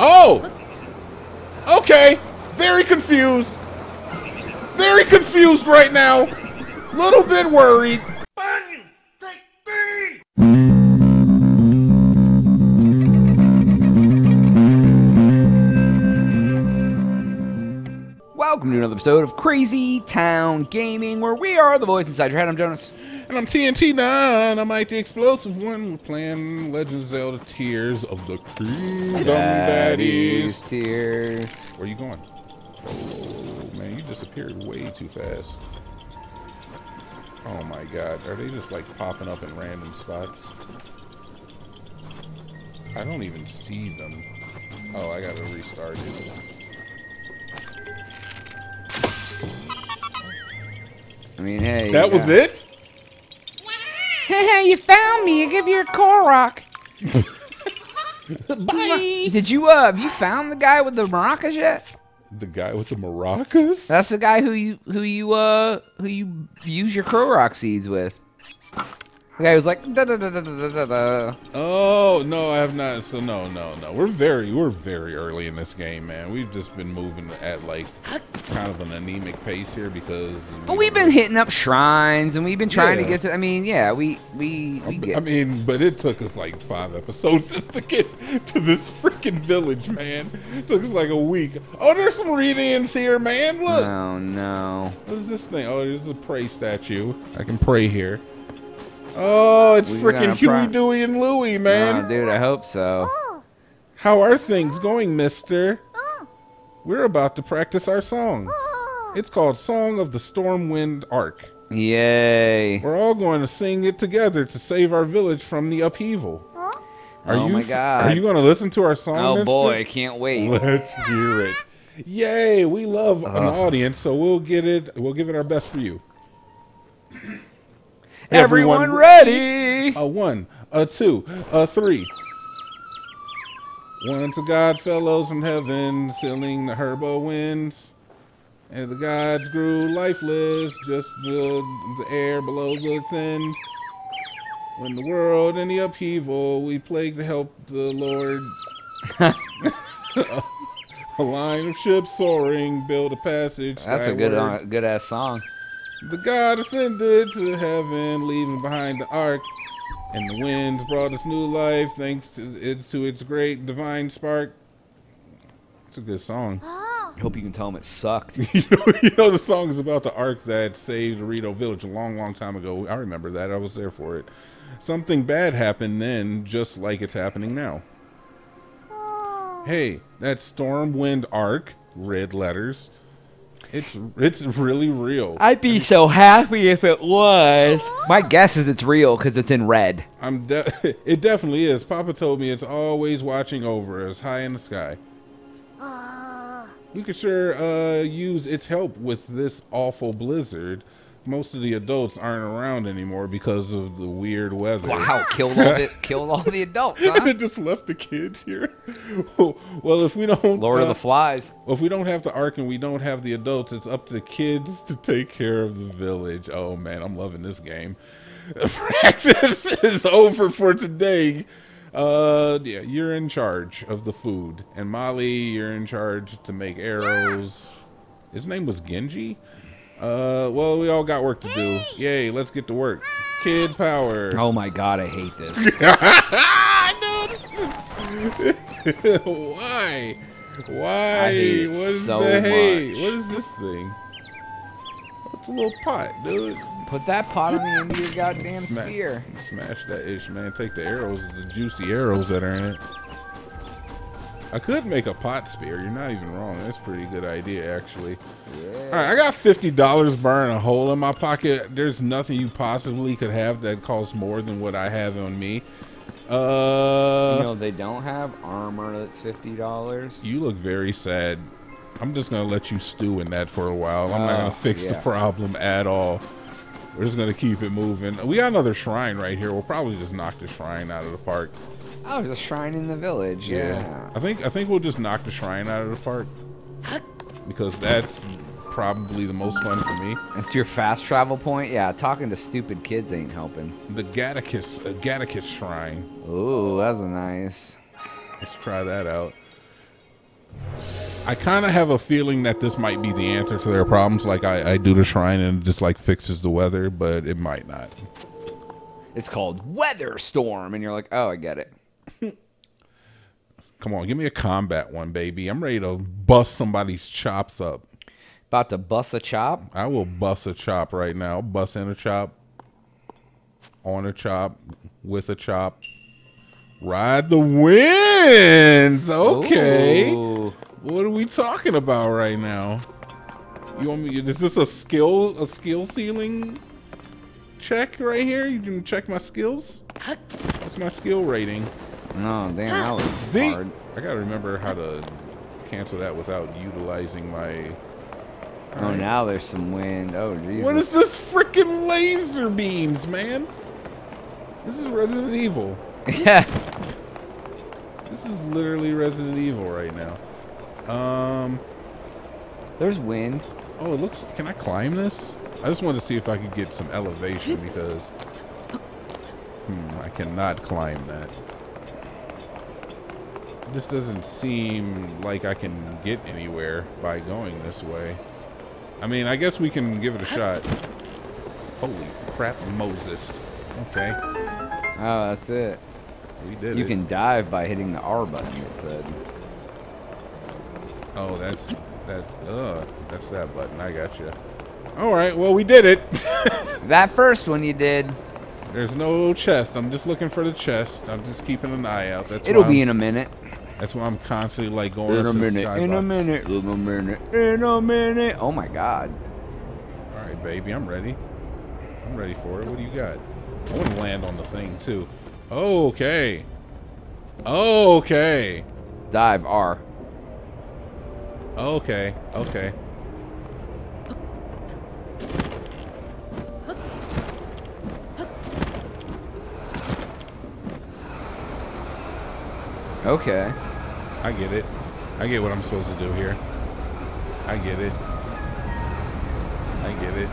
Oh! Okay. Very confused. Very confused right now. Little bit worried. One, two, three. Welcome to another episode of Crazy Town Gaming, where we are the voice inside your head. I'm Jonas. And I'm TNT9. I'm Mike the Explosive One. We're playing Legend of Zelda: Tears of the Kingdom. Daddy's Tears. Where are you going? Oh, man, you disappeared way too fast. Oh, my God. Are they just, like, popping up in random spots? I don't even see them. Oh, I gotta restart it. I mean, hey. That was it? Hey, you found me. I give you a Korok. Bye. Did you, have you found the guy with the maracas yet? The guy with the maracas? That's the guy who you use your Korok seeds with. The guy who's like, da da da da da da da. Oh, no, I have not. So, no. We're very early in this game, man. We've just been moving at, like, kind of an anemic pace here because... But we've been hitting up shrines, and we've been trying to get to... I mean, yeah, but it took us, like, 5 episodes just to get to this freaking village, man. It took us, like, a week. Oh, there's some read-ins here, man. Look. Oh, no. What is this thing? Oh, there's a prey statue. I can pray here. Oh, it's freaking Huey, Dewey, and Louie, man. Oh, dude, I hope so. How are things going, mister? We're about to practice our song. It's called Song of the Stormwind Ark. Yay. We're all going to sing it together to save our village from the upheaval. Oh my God. Are you going to listen to our song, mister? Oh, boy, I can't wait. Let's hear it. Yay, we love an audience, so we'll give it our best for you. Everyone ready? A 1, a 2, a 3. One to God, fellows from heaven, sealing the Herba winds. And the gods grew lifeless, just the air below the thin. When the world in the upheaval, we plague to help the Lord. A line of ships soaring, build a passage. That's skyward. A good-ass song. The God ascended to heaven, leaving behind the ark, and the winds brought us new life thanks to its great divine spark. It's a good song. I hope you can tell them it sucked. you know the song is about the ark that saved Rito Village a long, long time ago. I remember that. I was there for it. Something bad happened then, just like it's happening now. Hey, that Stormwind Ark, red letters. It's really real. I'd be so happy if it was. My guess is it's real because it's in red. It definitely is. Papa told me it's always watching over us, high in the sky. You could sure use its help with this awful blizzard. Most of the adults aren't around anymore because of the weird weather. Wow, killed all the adults, huh? And it just left the kids here. Well, if we don't... Lord of the Flies. Well, if we don't have the Ark and we don't have the adults, it's up to the kids to take care of the village. Oh, man, I'm loving this game. Practice is over for today. Yeah, you're in charge of the food. And Molly, you're in charge to make arrows. His name was Genji? Well, we all got work to do. Yay, let's get to work. Kid power. Oh my God, I hate this. No, Why? I hate it so much. What is this thing? It's a little pot, dude. Put that pot on the end of your goddamn spear. Smash that ish, man. Take the arrows, the juicy arrows that are in it. I could make a pot spear. You're not even wrong. That's a pretty good idea, actually. Yeah. All right, I got $50 burning a hole in my pocket. There's nothing you possibly could have that costs more than what I have on me. You know, they don't have armor that's $50. You look very sad. I'm just going to let you stew in that for a while. I'm not going to fix the problem at all. We're just going to keep it moving. We got another shrine right here. We'll probably just knock the shrine out of the park. Oh, there's a shrine in the village. Yeah. I think we'll just knock the shrine out of the park because that's probably the most fun for me. That's your fast travel point. Yeah, talking to stupid kids ain't helping. The Gatakis Shrine. Ooh, that's nice. Let's try that out. I kind of have a feeling that this might be the answer to their problems. Like, I do the shrine and it just, like, fixes the weather, but it might not. It's called Weather Storm, and you're like, oh, I get it. Come on, give me a combat one, baby. I'm ready to bust somebody's chops up. About to bust a chop? I will bust a chop right now. Bust in a chop, on a chop, with a chop. Ride the winds. Okay. Ooh. What are we talking about right now? You want me? Is this a skill ceiling check right here? You can check my skills. What's my skill rating? No, damn, that was hard. I gotta remember how to cancel that without utilizing my. Oh, right. Now there's some wind. Oh, Jesus. What is this freaking laser beams, man? This is Resident Evil. Yeah. This is literally Resident Evil right now. There's wind. Oh, it looks. Can I climb this? I just wanted to see if I could get some elevation because I cannot climb that. This doesn't seem like I can get anywhere by going this way. I mean, I guess we can give it a shot. Holy crap, Moses. Okay. Oh, that's it. We did it. You can dive by hitting the R button, it said. Oh, that's that button. I gotcha. All right, well, we did it. That first one you did. There's no chest. I'm just looking for the chest. I'm just keeping an eye out. That's It'll be in a minute. That's why I'm constantly like going to the skybox. In a minute. In a minute. In a minute. Oh my God. All right, baby, I'm ready. I'm ready for it. What do you got? I want to land on the thing too. Okay. Okay. Dive R. Okay, okay. Okay. I get it. I get what I'm supposed to do here. I get it. I get it.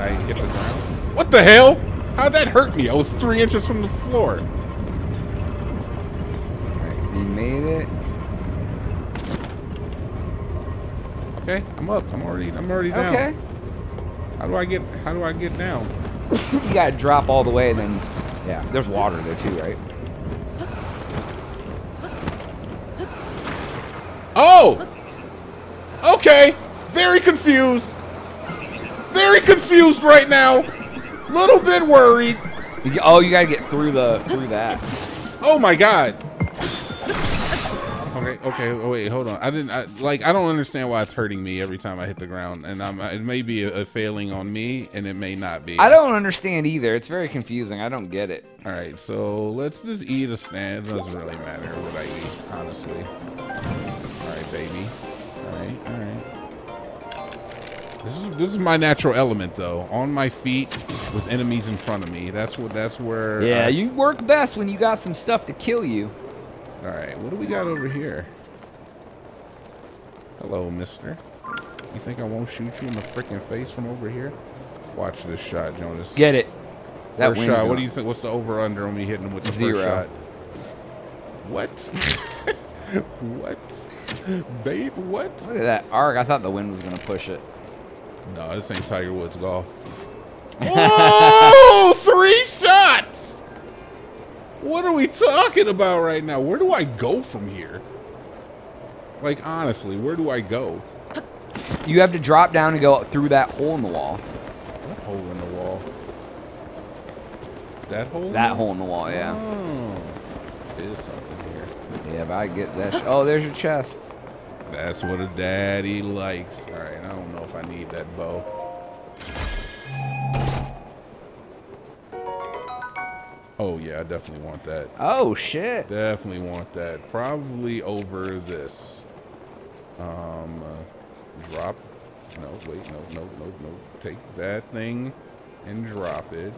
I hit the ground. What the hell? How'd that hurt me? I was 3 inches from the floor. Alright, so you made it. Okay, I'm up. I'm already down. Okay. How do I get down? You gotta drop all the way and then yeah. There's water there too, right? Oh! Okay! Very confused! Very confused right now! Little bit worried. Oh, you gotta get through that. Oh my God! Okay, oh, wait, hold on. I don't understand why it's hurting me every time I hit the ground, and it may be a failing on me, and it may not be. I don't understand either. It's very confusing. I don't get it. All right, so let's just eat a snack. It doesn't really matter what I eat, honestly. All right, baby. All right. This is my natural element, though. On my feet with enemies in front of me. That's where. Yeah, you work best when you got some stuff to kill you. All right, what do we got over here? Hello, mister. You think I won't shoot you in the freaking face from over here? Watch this shot, Jonas. Get it. That first shot. What do you think? What's the over-under on me hitting him with the Zero. First shot? What? What? Babe, what? Look at that arc. I thought the wind was going to push it. No, this ain't Tiger Woods golf. Oh, 3 shots! What are we talking about right now? Where do I go from here? Like, honestly, where do I go? You have to drop down and go through that hole in the wall. What hole in the wall? That hole? That hole in the wall, yeah. Oh, there's something here. Yeah, if I get that... Oh, there's your chest. That's what a daddy likes. All right, I don't know if I need that bow. Oh, yeah, I definitely want that. Oh, shit. Definitely want that. Probably over this. Drop. No, wait, no. Take that thing and drop it.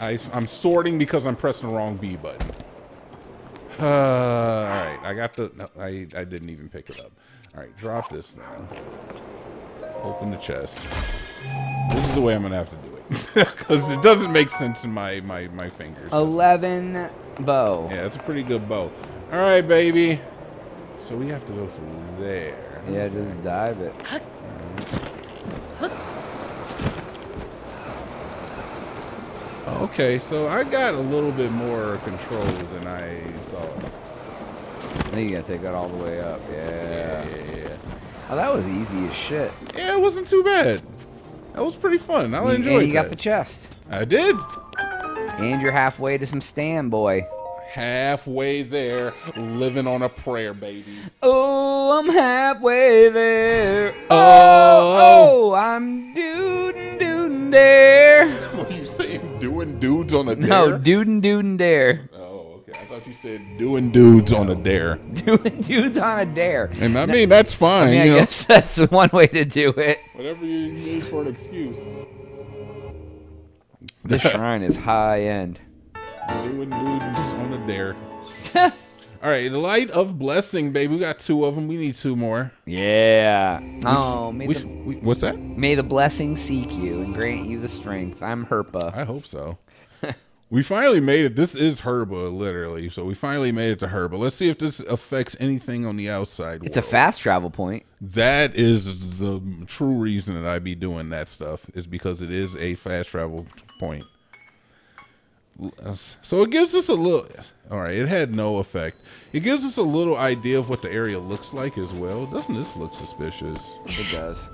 I'm sorting because I'm pressing the wrong B button. All right, I got the... No, I didn't even pick it up. All right, drop this now. Open the chest. This is the way I'm going to have to do it. Because it doesn't make sense in my fingers. 11 bow. Yeah, that's a pretty good bow. All right, baby. So we have to go from there. Yeah, okay. Just dive it. Right. Okay, so I got a little bit more control than I thought. I think you gotta take that all the way up. Yeah. Yeah. Oh, that was easy as shit. Yeah, it wasn't too bad. That was pretty fun. I enjoyed it. And you got the chest. I did. And you're halfway to some stand, boy. Halfway there, living on a prayer, baby. Oh, I'm halfway there. Oh, I'm doodin' dare. What are you saying? Doing dudes on a dare? No, doodin' dare. Oh, okay. I thought you said doing dudes on a dare. Doing dudes on a dare. And I mean, that's fine. I mean, I guess that's one way to do it. Whatever you need for an excuse. This shrine is high end. Doing dudes on a dare. All right, the light of blessing, baby. We got two of them. We need two more. Yeah. What's that? May the blessing seek you and grant you the strength. I'm Herba. I hope so. We finally made it. This is Herba, literally. So we finally made it to Herba. Let's see if this affects anything on the outside. It's world. A fast travel point. That is the true reason that I be doing that stuff, is because it is a fast travel point. So it gives us a little, all right, it had no effect. It gives us a little idea of what the area looks like as well. Doesn't this look suspicious? It does.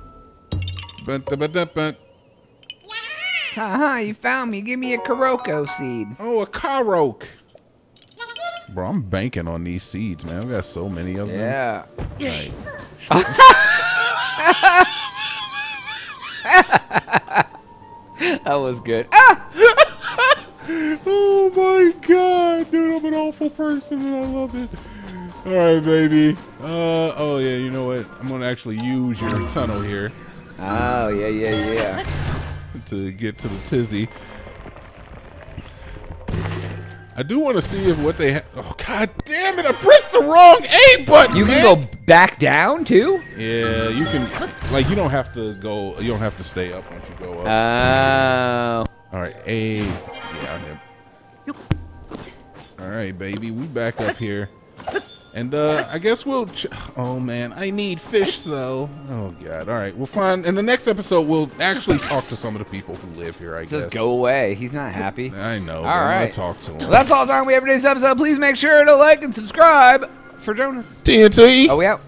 You found me. Give me a Kuroko seed. Oh, a Korok. Bro, I'm banking on these seeds, man. I've got so many of them. Yeah. Right. That was good. Ah! Oh my god, dude, I'm an awful person and I love it. Alright, baby. Oh yeah, you know what? I'm gonna actually use your tunnel here. Oh, yeah. To get to the tizzy. I do want to see if what they have. Oh, god damn it, I pressed the wrong A button! You can go back down too? Yeah, you can. Like, you don't have to go, you don't have to stay up once you go up. Oh. Alright, A. Yeah, alright, baby, we back up here. And I guess we'll oh man, I need fish though. Oh god. Alright, we'll find in the next episode, we'll actually talk to some of the people who live here, I guess. Just go away. He's not happy. I know. Alright. Talk to him. Well, that's all the time we have for today's episode. Please make sure to like and subscribe for Jonas. TNT. Oh, we out.